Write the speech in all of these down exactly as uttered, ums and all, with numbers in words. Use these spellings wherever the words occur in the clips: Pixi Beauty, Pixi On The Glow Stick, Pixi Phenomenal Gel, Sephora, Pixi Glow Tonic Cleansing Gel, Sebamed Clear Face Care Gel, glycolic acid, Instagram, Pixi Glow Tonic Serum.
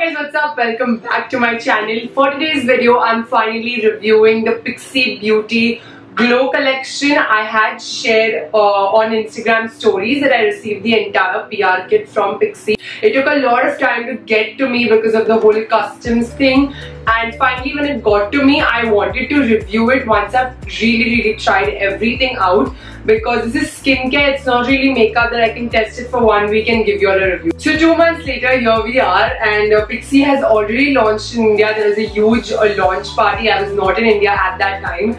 guys, what's up? Welcome back to my channel. For today's video, I'm finally reviewing the Pixi Beauty Glow collection. I had shared uh, on Instagram stories that I received the entire P R kit from Pixi. It took a lot of time to get to me because of the whole customs thing, and finally when it got to me, I wanted to review it once I've really really tried everything out, because this is skincare, it's not really makeup that I can test it for one week and give you all a review. So two months later, here we are, and uh, Pixi has already launched in India. There was a huge uh, launch party. I was not in India at that time,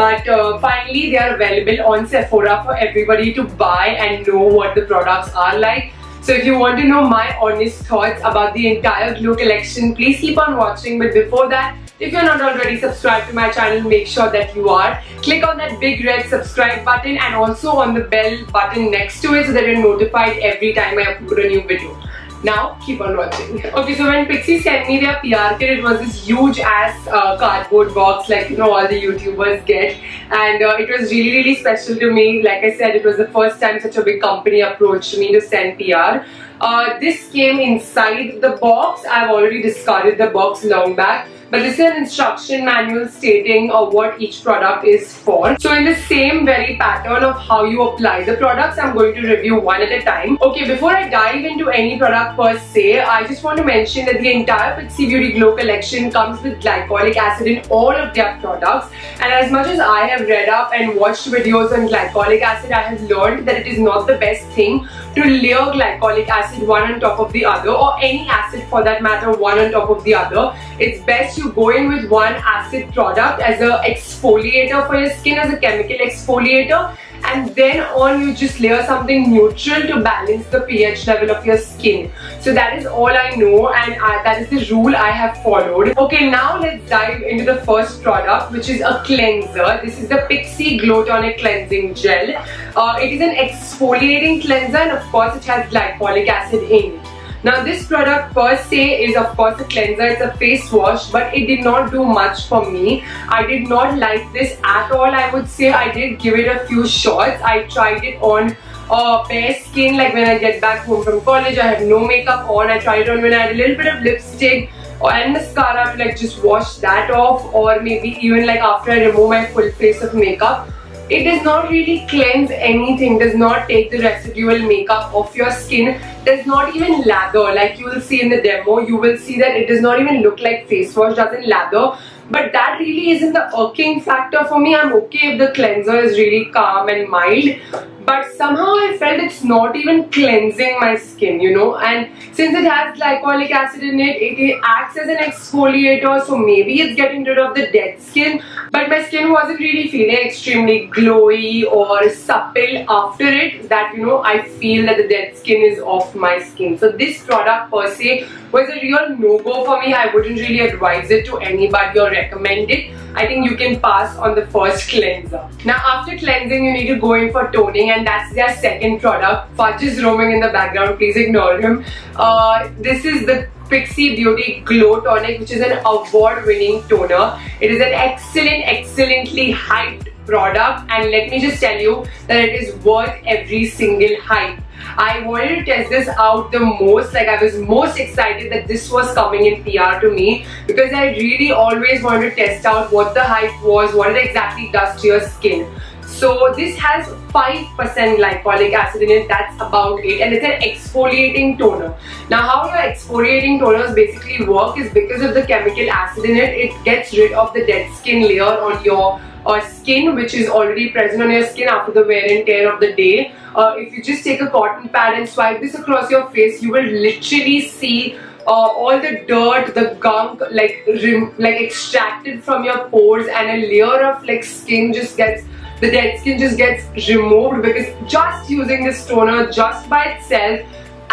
but uh, finally they are available on Sephora for everybody to buy and know what the products are like. So if you want to know my honest thoughts about the entire Glow collection, please keep on watching. But before that, if you're not already subscribed to my channel, make sure that you are. Click on that big red subscribe button and also on the bell button next to it so that you're notified every time I upload a new video. Now, keep on watching. Okay, so when Pixi sent me their P R kit, it was this huge ass uh, cardboard box, like, you know, all the YouTubers get. And uh, it was really, really special to me. Like I said, it was the first time such a big company approached me to send P R. Uh, this came inside the box. I've already discarded the box long back. But this is an instruction manual stating uh, what each product is for. So in the same very pattern of how you apply the products, I'm going to review one at a time. Okay, before I dive into any product per se, I just want to mention that the entire Pixi Beauty Glow collection comes with glycolic acid in all of their products. And as much as I have read up and watched videos on glycolic acid, I have learned that it is not the best thing to layer glycolic acid one on top of the other, or any acid for that matter, one on top of the other. It's best you go in with one acid product as an exfoliator for your skin, as a chemical exfoliator, and then on you just layer something neutral to balance the pH level of your skin. So that is all I know, and I, that is the rule I have followed. Okay, now let's dive into the first product, which is a cleanser. This is the Pixi Glow Tonic Cleansing Gel. Uh, it is an exfoliating cleanser, and of course it has glycolic acid in it. Now this product per se is of course a cleanser, it's a face wash, but it did not do much for me. I did not like this at all, I would say. I did give it a few shots. I tried it on uh, bare skin, like when I get back home from college, I had no makeup on. I tried it on when I had a little bit of lipstick and mascara to like just wash that off, or maybe even like after I remove my full face of makeup. It does not really cleanse anything, does not take the residual makeup off your skin, does not even lather. Like you will see in the demo, you will see that it does not even look like face wash, doesn't lather. But that really isn't the irking factor for me. I'm okay if the cleanser is really calm and mild, but somehow I felt it's not even cleansing my skin, you know. And since it has glycolic acid in it, it acts as an exfoliator, so maybe it's getting rid of the dead skin. But my skin wasn't really feeling extremely glowy or supple after it, that, you know, I feel that the dead skin is off my skin. So this product per se was a real no-go for me. I wouldn't really advise it to anybody or recommend it. I think you can pass on the first cleanser. Now after cleansing, you need to go in for toning, and that's their second product. Fudge is roaming in the background, please ignore him. Uh, this is the Pixi Beauty Glow Tonic, which is an award-winning toner. It is an excellent, excellently hyped product, and let me just tell you that it is worth every single hype. I wanted to test this out the most. Like, I was most excited that this was coming in P R to me, because I really always wanted to test out what the hype was, what it exactly does to your skin. So this has five percent glycolic acid in it, that's about it, and it's an exfoliating toner. Now how your exfoliating toners basically work is, because of the chemical acid in it, it gets rid of the dead skin layer on your uh, skin, which is already present on your skin after the wear and tear of the day. Uh, if you just take a cotton pad and swipe this across your face, you will literally see Uh, all the dirt, the gunk, like rim, like extracted from your pores, and a layer of like skin just gets, the dead skin just gets removed, because just using this toner just by itself,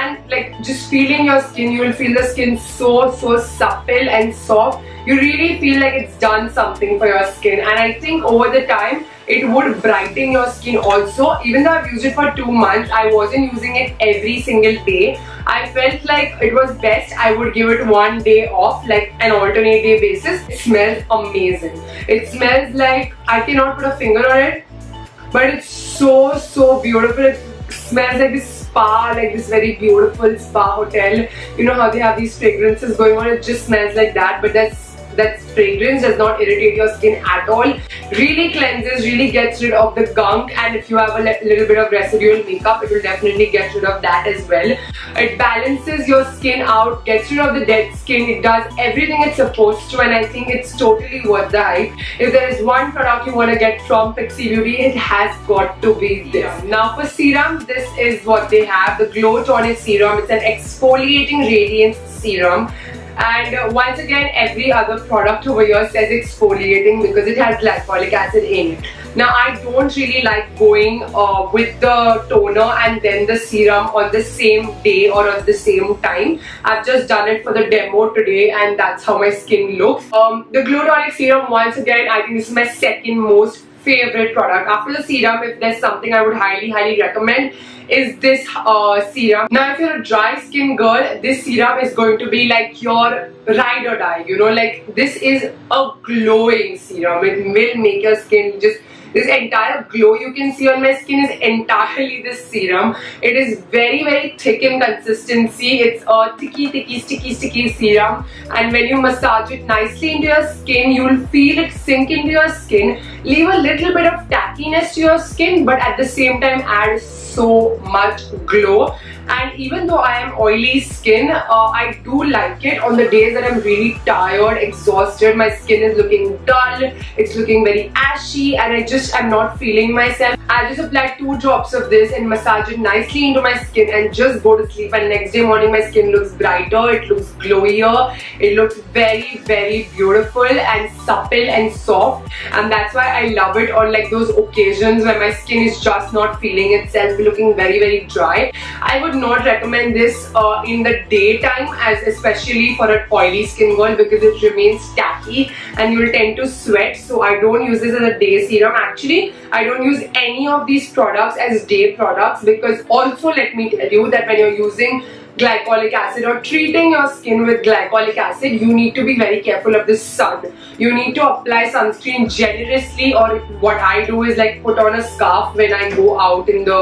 and like just feeling your skin, you will feel the skin so so supple and soft. You really feel like it's done something for your skin, and I think over the time it would brighten your skin also. Even though I've used it for two months, I wasn't using it every single day. I felt like it was best I would give it one day off, like an alternate day basis. It smells amazing. It smells like, I cannot put a finger on it, but it's so so beautiful. It smells like this spa, like this very beautiful spa hotel. You know how they have these fragrances going on, it just smells like that, but that's that fragrance does not irritate your skin at all. Really cleanses, really gets rid of the gunk, and if you have a little bit of residual makeup, it will definitely get rid of that as well. It balances your skin out, gets rid of the dead skin, it does everything it's supposed to, and I think it's totally worth the hype. If there is one product you want to get from Pixi Beauty, it has got to be this. Yeah. Now for serum, this is what they have, the Glow Tonic Serum. It's an exfoliating radiance serum. And once again, every other product over here says exfoliating because it has glycolic acid in it. Now, I don't really like going uh, with the toner and then the serum on the same day or at the same time. I've just done it for the demo today and that's how my skin looks. Um, the Glow Tonic Serum, once again, I think this is my second most favorite product. After the serum, if there's something I would highly, highly recommend, is this uh, serum. Now if you're a dry skin girl, this serum is going to be like your ride or die, you know, like this is a glowing serum. It will make your skin just, this entire glow you can see on my skin is entirely this serum. It is very very thick in consistency. It's a thicky thicky sticky sticky serum, and when you massage it nicely into your skin, you'll feel it sink into your skin, leave a little bit of tackiness to your skin, but at the same time add so much glow. And even though I am oily skin, uh, I do like it on the days that I'm really tired, exhausted, my skin is looking dull, it's looking very ashy, and I just I'm not feeling myself. I just apply two drops of this and massage it nicely into my skin and just go to sleep, and next day morning my skin looks brighter, it looks glowier, it looks very very beautiful and supple and soft, and that's why I love it on like those occasions where my skin is just not feeling itself, looking very very dry. I would not recommend this uh, in the daytime, as especially for an oily skin girl, because it remains tacky and you will tend to sweat. So I don't use this as a day serum. Actually, I don't use any of these products as day products, because also let me tell you that when you're using glycolic acid or treating your skin with glycolic acid, you need to be very careful of the sun. You need to apply sunscreen generously, or what I do is like put on a scarf when I go out in the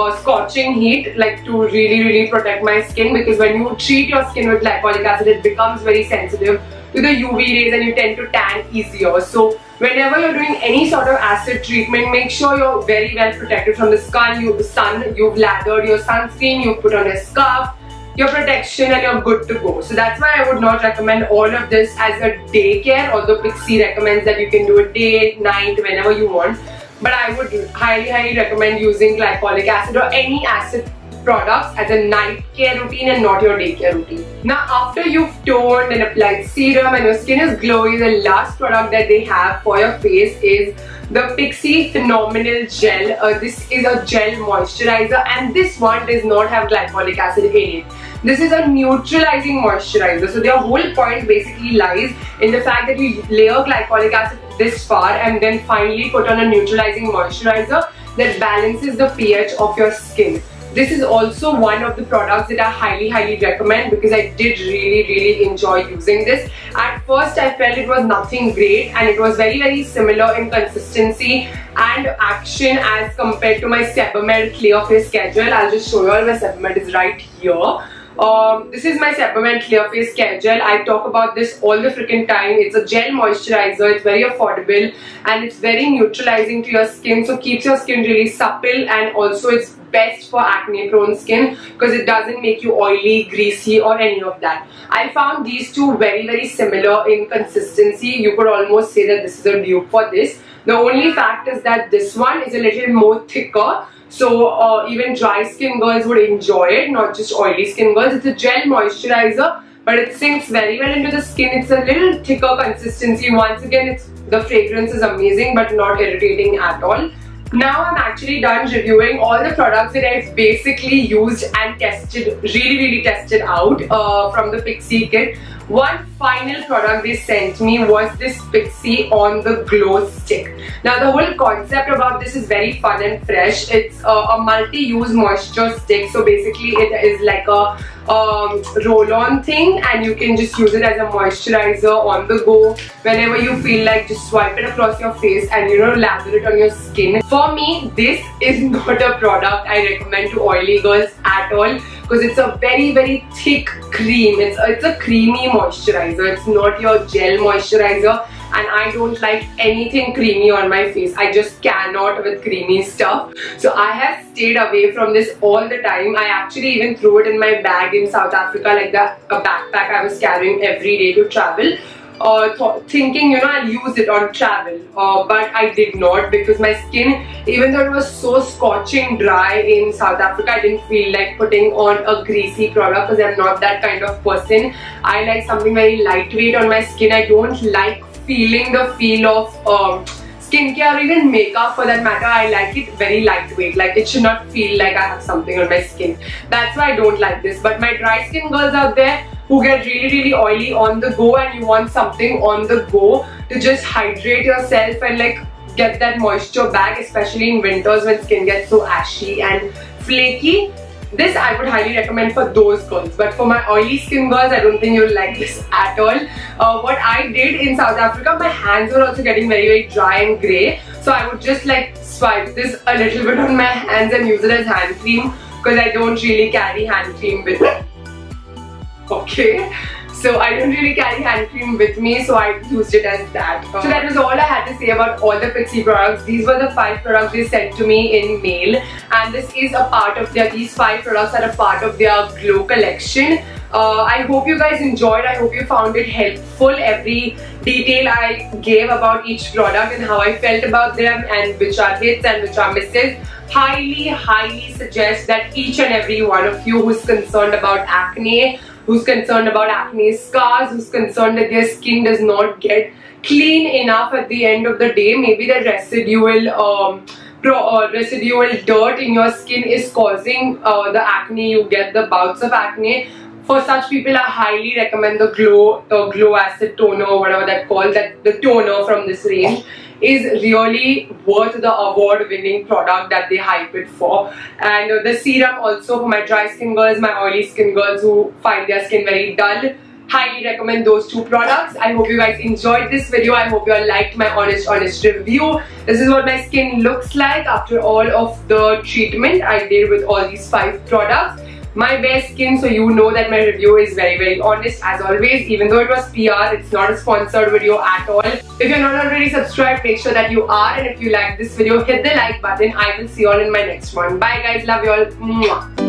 Uh, scorching heat, like to really really protect my skin, because when you treat your skin with glycolic acid, it becomes very sensitive to the U V rays and you tend to tan easier. So whenever you're doing any sort of acid treatment, make sure you're very well protected from the sun. You, the sun, you've lathered your sunscreen, you put on a scarf, your protection, and you're good to go. So that's why I would not recommend all of this as a day care, although Pixi recommends that you can do it day, night, whenever you want. But I would highly, highly recommend using glycolic acid or any acid products as a night care routine and not your day care routine. Now after you've toned and applied serum and your skin is glowy, the last product that they have for your face is the Pixi Phenomenal Gel. Uh, this is a gel moisturizer, and this one does not have glycolic acid in it. This is a neutralizing moisturizer, so their whole point basically lies in the fact that you layer glycolic acid this far and then finally put on a neutralizing moisturizer that balances the pH of your skin. This is also one of the products that I highly highly recommend, because I did really really enjoy using this. At first I felt it was nothing great, and it was very very similar in consistency and action as compared to my Sebamed Clear Face Care Gel. I'll just show you all. My Sebamed is right here. Um, this is my Sebamed Clear Face Care Gel. I talk about this all the freaking time. It's a gel moisturizer, it's very affordable, and it's very neutralizing to your skin, so keeps your skin really supple, and also it's best for acne prone skin because it doesn't make you oily, greasy, or any of that. I found these two very very similar in consistency. You could almost say that this is a dupe for this. The only fact is that this one is a little more thicker. So uh, even dry skin girls would enjoy it, not just oily skin girls. It's a gel moisturizer, but it sinks very well into the skin. It's a little thicker consistency. Once again, it's, the fragrance is amazing but not irritating at all. Now I'm actually done reviewing all the products that I've basically used and tested, really really tested out uh, from the Pixi kit. One final product they sent me was this Pixi On The Glow Stick. Now the whole concept about this is very fun and fresh. It's uh, a multi-use moisture stick, so basically it is like a um, roll-on thing, and you can just use it as a moisturizer on the go. Whenever you feel like, just swipe it across your face and, you know, lather it on your skin. For me, this is not a product I recommend to oily girls at all, because it's a very very thick cream. It's a, it's a creamy moisturizer. It's not your gel moisturizer. And I don't like anything creamy on my face. I just cannot with creamy stuff. So I have stayed away from this all the time. I actually even threw it in my bag in South Africa, like the a backpack I was carrying every day to travel, uh, th thinking, you know, I'll use it on travel. Uh, but I did not, because my skin, even though it was so scorching dry in South Africa, I didn't feel like putting on a greasy product, because I'm not that kind of person. I like something very lightweight on my skin. I don't like feeling the feel of um, skincare or even makeup for that matter. I like it very lightweight. Like, it should not feel like I have something on my skin. That's why I don't like this. But my dry skin girls out there who get really really oily on the go, and you want something on the go to just hydrate yourself and like get that moisture back, especially in winters when skin gets so ashy and flaky. This I would highly recommend for those girls, but for my oily skin girls, I don't think you'll like this at all. Uh, what I did in South Africa, my hands were also getting very very dry and grey, so I would just like swipe this a little bit on my hands and use it as hand cream, because I don't really carry hand cream with me. Okay. So I don't really carry hand cream with me, so I used it as that. So that was all I had to say about all the Pixi products. These were the five products they sent to me in mail, and this is a part of their, these five products are a part of their Glow collection. Uh, I hope you guys enjoyed. I hope you found it helpful, every detail I gave about each product and how I felt about them and which are hits and which are misses. Highly, highly suggest that each and every one of you who's concerned about acne, who's concerned about acne scars, who's concerned that their skin does not get clean enough at the end of the day, maybe the residual um, pro, uh, residual dirt in your skin is causing uh, the acne, you get the bouts of acne. For such people, I highly recommend the Glow, uh, Glow Acid Toner, or whatever that called, that the toner from this range is really worth the award-winning product that they hype it for. And uh, the serum also for my dry skin girls, my oily skin girls who find their skin very dull. Highly recommend those two products. I hope you guys enjoyed this video. I hope you all liked my honest honest review. This is what my skin looks like after all of the treatment I did with all these five products. My bare skin, so you know that my review is very very honest as always. Even though it was P R, it's not a sponsored video at all. If you're not already subscribed, make sure that you are, and if you like this video, hit the like button. I will see you all in my next one. Bye guys, love you all. Mwah.